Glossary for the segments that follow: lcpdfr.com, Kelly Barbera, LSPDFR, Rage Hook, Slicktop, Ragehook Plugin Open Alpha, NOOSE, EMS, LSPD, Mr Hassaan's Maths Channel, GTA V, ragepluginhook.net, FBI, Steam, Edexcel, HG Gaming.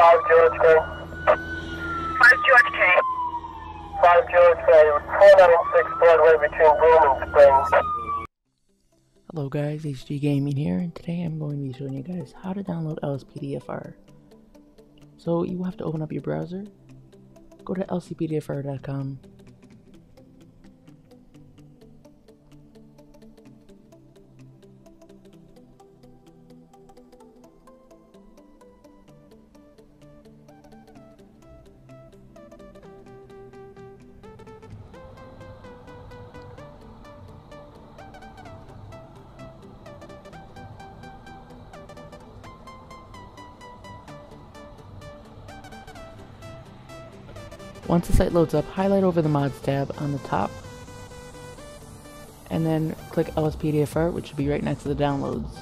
5 George K. 5 George K. 5 George K, 496 Broadway between Broome and Springs. Hello guys, HG Gaming here, and today I'm going to be showing you guys how to download LSPDFR. So you will have to open up your browser, go to lcpdfr.com, Once the site loads up, highlight over the mods tab on the top and then click LSPDFR, which should be right next to the downloads.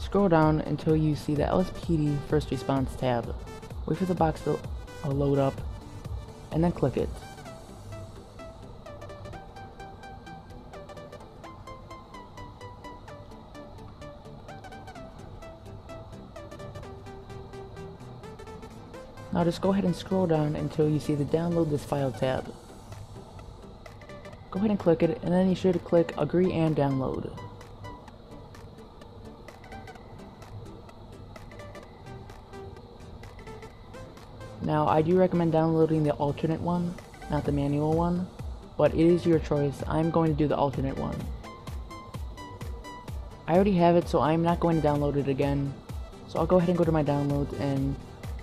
Scroll down until you see the LSPD first response tab. Wait for the box to load up and then click it. Now just go ahead and scroll down until you see the download this file tab. Go ahead and click it, and then you should click agree and download. Now I do recommend downloading the alternate one, not the manual one, but it is your choice. I'm going to do the alternate one. I already have it, so I'm not going to download it again. So I'll go ahead and go to my downloads, and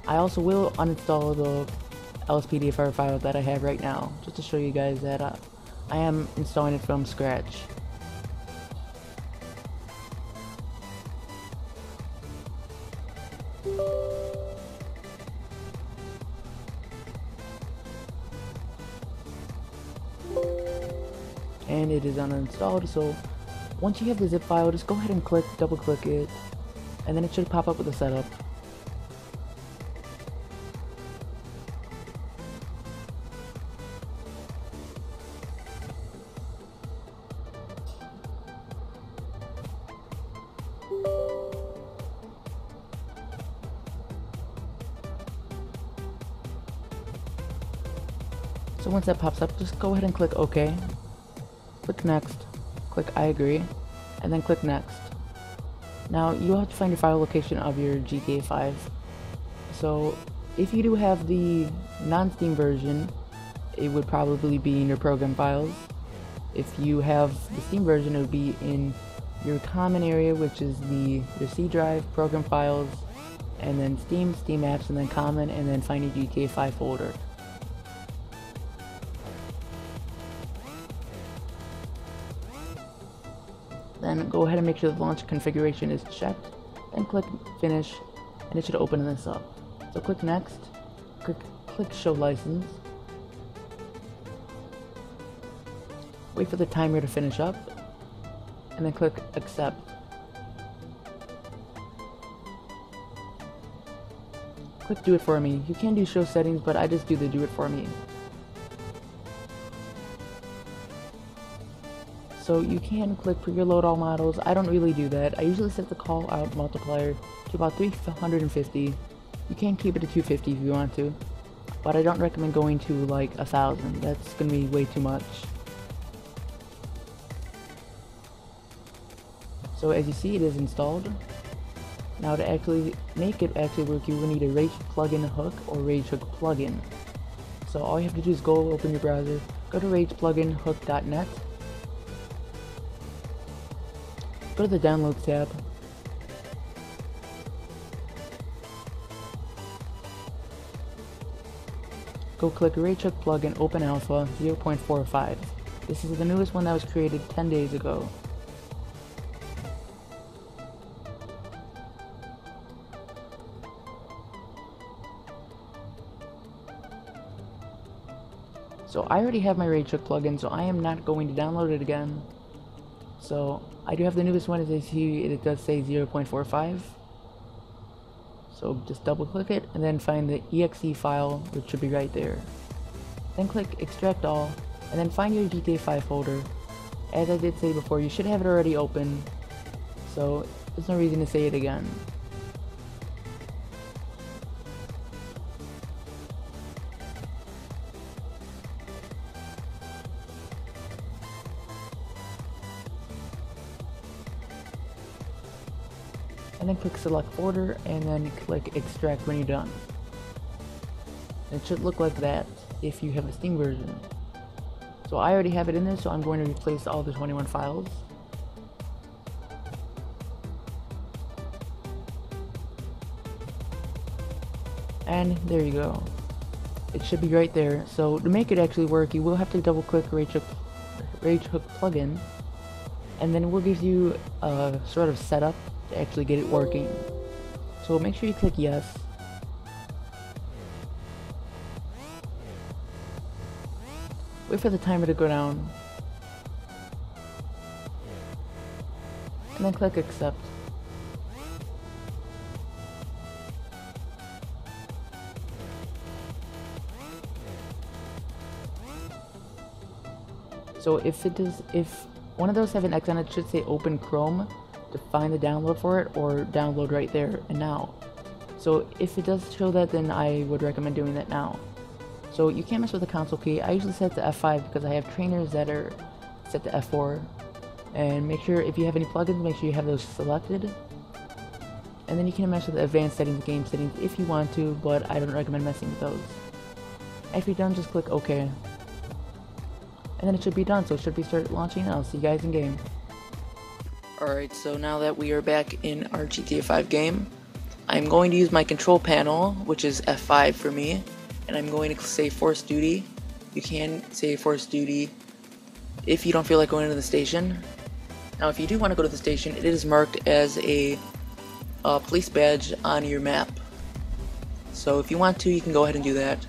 I also will uninstall the LSPDFR file that I have right now, just to show you guys that I am installing it from scratch. And it is uninstalled, so once you have the zip file, just go ahead and double click it, and then it should pop up with the setup. So once that pops up, just go ahead and click OK, click Next, click I agree, and then click Next. Now you'll have to find your file location of your GTA 5. So if you do have the non-Steam version, it would probably be in your program files. If you have the Steam version, it would be in your common area, which is your C drive, program files, and then Steam, Steam apps, and then common, and then find your GTA 5 folder. Then go ahead and make sure the launch configuration is checked, then click finish, and it should open this up. So click next, click show license, wait for the timer to finish up, and then click accept. Click do it for me. You can do show settings, but I just do the do it for me. So you can click preload all models. I don't really do that. I usually set the call out multiplier to about 350. You can keep it to 250 if you want to, but I don't recommend going to like 1,000. That's gonna be way too much. So as you see, it is installed. Now to actually make it actually work, you will need a Rage Plugin Hook or Rage Hook plugin. So all you have to do is go open your browser, go to ragepluginhook.net. Go to the Downloads tab, go click Ragehook Plugin Open Alpha 0.45. This is the newest one that was created 10 days ago. So I already have my Ragehook plugin, so I am not going to download it again. So I do have the newest one, as you see it does say 0.45, so just double click it and then find the exe file, which should be right there. Then click extract all and then find your GTA 5 folder. As I did say before, you should have it already open, so there's no reason to say it again. And then click select order and then click extract when you're done. It should look like that if you have a Steam version. So I already have it in there, so I'm going to replace all the 21 files. And there you go. It should be right there. So to make it actually work, you will have to double click Ragehook Plugin, and then it will give you a sort of setup to actually get it working. So make sure you click yes. Wait for the timer to go down. And then click accept. So if one of those have an X on it, should say open Chrome to find the download for it, or download right there and now. So if it does show that, then I would recommend doing that now. So you can't mess with the console key. I usually set to F5 because I have trainers that are set to F4. And make sure if you have any plugins, make sure you have those selected. And then you can mess with the advanced settings, game settings if you want to, but I don't recommend messing with those. After you're done, just click OK. And then it should be done, so it should be started launching, and I'll see you guys in game. Alright, so now that we are back in our GTA 5 game, I'm going to use my control panel, which is F5 for me, and I'm going to say force duty. You can say force duty if you don't feel like going to the station. Now if you do want to go to the station, it is marked as a police badge on your map. So if you want to, you can go ahead and do that.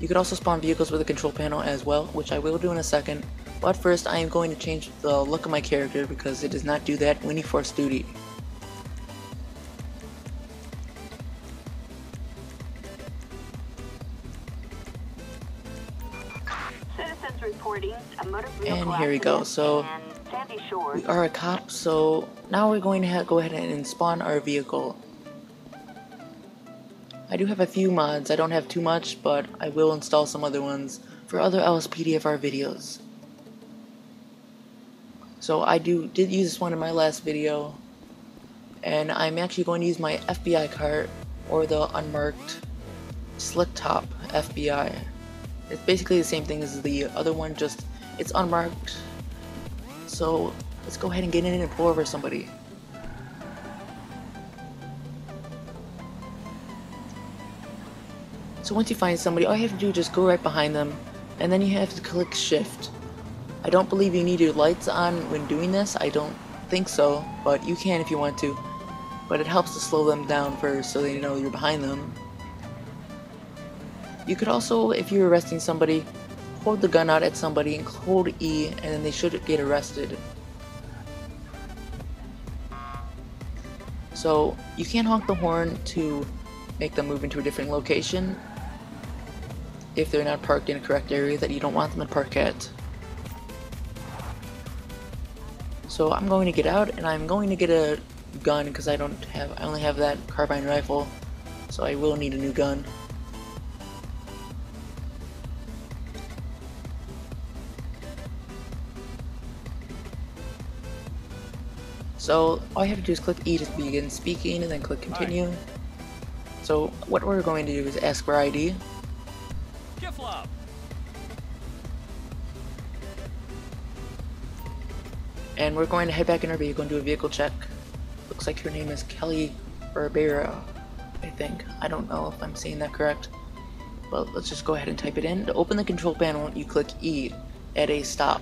You could also spawn vehicles with a control panel as well, which I will do in a second. But first, I am going to change the look of my character because it does not do that when you force duty. Citizens reporting a motor vehicle. And here we go. So we are a cop. So now we're going to go ahead and spawn our vehicle. I do have a few mods. I don't have too much, but I will install some other ones for other LSPDFR videos. So I did use this one in my last video, and I'm actually going to use my FBI cart, or the unmarked Slicktop FBI. It's basically the same thing as the other one, just it's unmarked. So let's go ahead and get in and pull over somebody. So once you find somebody, all you have to do is just go right behind them, and then you have to click shift. I don't believe you need your lights on when doing this, I don't think so, but you can if you want to. But it helps to slow them down first so they know you're behind them. You could also, if you're arresting somebody, hold the gun out at somebody and hold E, and then they should get arrested. So you can honk the horn to make them move into a different location if they're not parked in a correct area that you don't want them to park at. So I'm going to get out, and I'm going to get a gun because I only have that carbine rifle, so I will need a new gun. So all you have to do is click E to begin speaking, and then click continue. Hi. So what we're going to do is ask for ID. And we're going to head back in our vehicle and do a vehicle check. Looks like her name is Kelly Barbera, I think. I don't know if I'm saying that correct. But let's just go ahead and type it in. To open the control panel, you click E at a stop.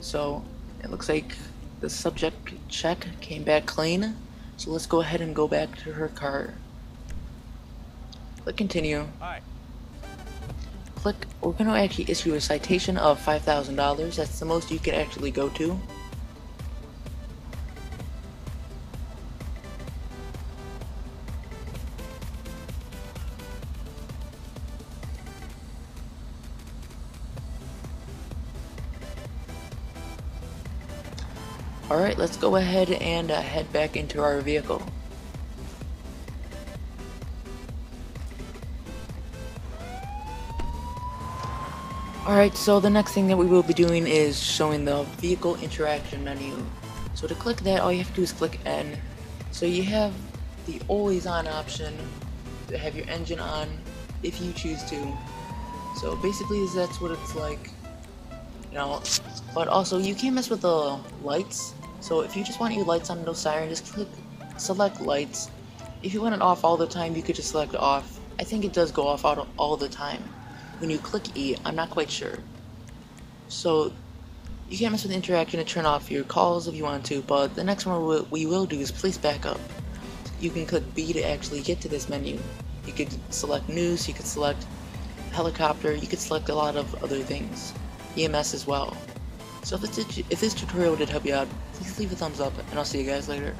So it looks like the subject check came back clean. So let's go ahead and go back to her car. Click continue. Hi. We're going to actually issue a citation of $5,000. That's the most you can actually go to. Alright, let's go ahead and head back into our vehicle. Alright, so the next thing that we will be doing is showing the vehicle interaction menu. So to click that, all you have to do is click N. So you have the always on option to have your engine on if you choose to. So basically that's what it's like, you know. But also you can't mess with the lights. So if you just want your lights on, no siren, just click select lights. If you want it off all the time, you could just select off. I think it does go off all the time when you click E. I'm not quite sure. So you can't mess with the interaction to turn off your calls if you want to, but the next one we will do is police backup. You can click B to actually get to this menu. You could select NOOSE, you could select helicopter, you could select a lot of other things, EMS as well. So if this tutorial did help you out, please leave a thumbs up, and I'll see you guys later.